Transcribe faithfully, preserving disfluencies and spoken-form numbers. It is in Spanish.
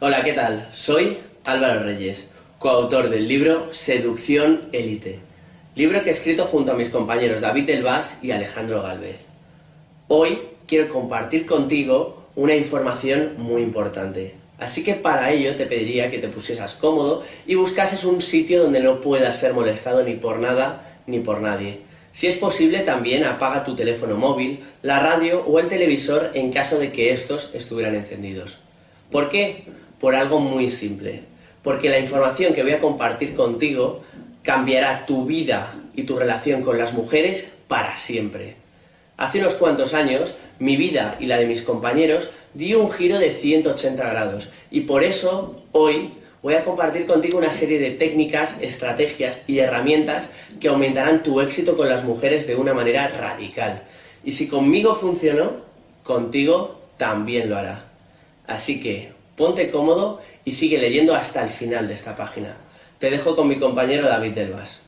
Hola, ¿qué tal? Soy Álvaro Reyes, coautor del libro Seducción Élite, libro que he escrito junto a mis compañeros David Elbas y Alejandro Galvez. Hoy quiero compartir contigo una información muy importante, así que para ello te pediría que te pusieras cómodo y buscases un sitio donde no puedas ser molestado ni por nada ni por nadie. Si es posible, también apaga tu teléfono móvil, la radio o el televisor en caso de que estos estuvieran encendidos. ¿Por qué? Por algo muy simple. Porque la información que voy a compartir contigo cambiará tu vida y tu relación con las mujeres para siempre. Hace unos cuantos años, mi vida y la de mis compañeros dio un giro de ciento ochenta grados y por eso hoy voy a compartir contigo una serie de técnicas, estrategias y herramientas que aumentarán tu éxito con las mujeres de una manera radical. Y si conmigo funcionó, contigo también lo hará. Así que ponte cómodo y sigue leyendo hasta el final de esta página. Te dejo con mi compañero David Elbas.